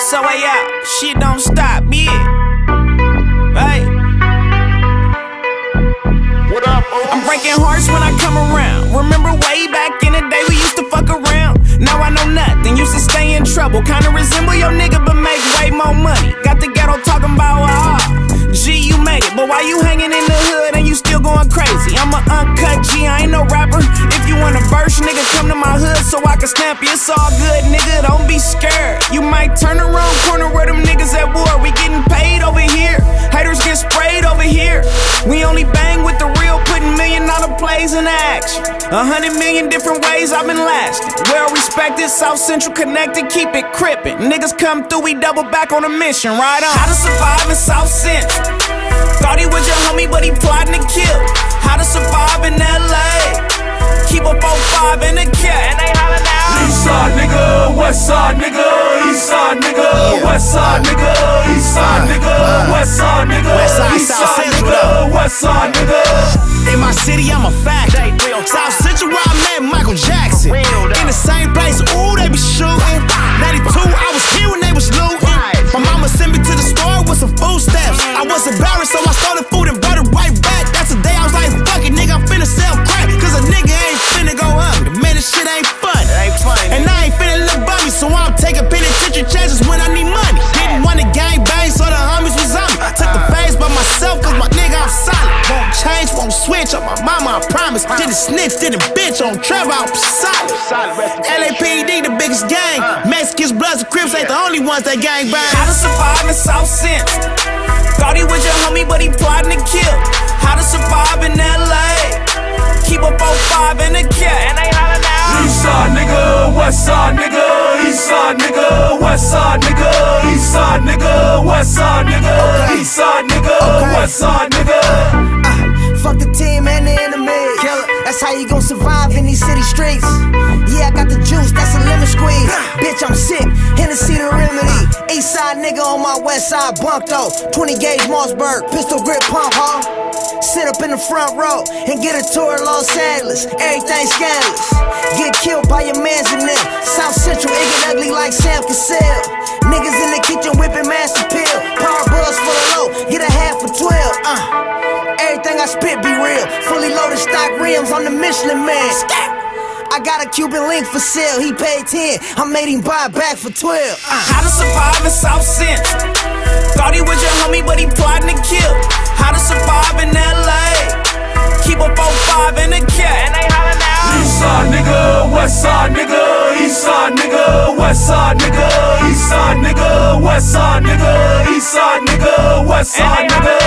so way out, shit don't stop me. Hey. What up, O's? I'm breaking hearts when I come around. Remember way back in the day we used to fuck around. Now I know nothing, used to stay in trouble. Kinda resemble your nigga but make way more money. Got the ghetto talking about G, you made it, but why you hanging in the hood and you still going crazy? I'm an uncut G, I ain't no rapper. If you want a verse, nigga, come to my hood so I can snap you. It's all good, nigga, don't be scared. You might turn around corner where them niggas at war. We getting paid over here, haters get sprayed over here. We only bang with the real, putting $1 million plays in action. 100 million different ways I've been lasting. Well respected, South Central connected, keep it crippin'. Niggas come through, we double back on a mission, right on. How to survive in South Central. Thought he was your homie, but he plotting to kill. How to survive in LA. Keep a 4-5 in the cap. And they hollering out. East side nigga, west side nigga, east side nigga, west side nigga, east side nigga, west side nigga, east side nigga, west side nigga. In my city, I'm a fact. South Central where I met Michael Jackson. In the same place, ooh, they be shooting. 92, I was here when they was looting. My mama sent me to the store with some food stamps. I was embarrassed, so I stole the food and brought it right back. That's the day I was like, fuck it, nigga, I'm finna sell crack. Cause a nigga ain't finna go hungry. Man, this shit ain't fun. And I ain't finna look bummy, so I'm taking penitentiary chances when I need money. Didn't want to gang bang, so the homies was on me. I took the phase by myself, cause my nigga, I'm solid. Won't change, won't switch, on my mama, I promise. Didn't snitch, didn't bitch on Trevor, I'm solid. LAPD, the biggest gang. Mexicans, Bloods, and Crips ain't the only ones that gang bang. How to survive in South Central. Thought he was your homie, but he plotting to kill. How to survive in LA. Keep a 4-5 in the cap. And they hollering out. East side nigga, west side nigga, east side nigga, west side nigga, east side nigga, west side nigga, east side nigga, west side nigga. Fuck the team and the enemy. Killer. That's how you gon' survive in these city streets. Yeah, I got the juice, that's a lemon squeeze. Bitch, I'm sick, Hennessy the remedy. East side nigga on my west side bunk though. 20 gauge Mossberg, pistol grip pump, huh? Sit up in the front row and get a tour of Los Angeles. Everything scandalous. Get killed by your mans in there. South Central, it get ugly like Sam Cassell. Niggas in the kitchen whipping master pill. Power buzz for the low, get a half for 12. Everything I spit be real. Fully loaded stock rims on the Michelin man. I got a Cuban link for sale, he paid 10. I made him buy it back for 12. How to survive in South Central. Thought he was your homie, but he plotting to kill. How to survive in LA. Keep a 4-5 in the cap. And they hollering out. East side nigga, west side nigga, east side nigga, west side nigga, east side nigga, west side nigga, east side nigga, west side nigga.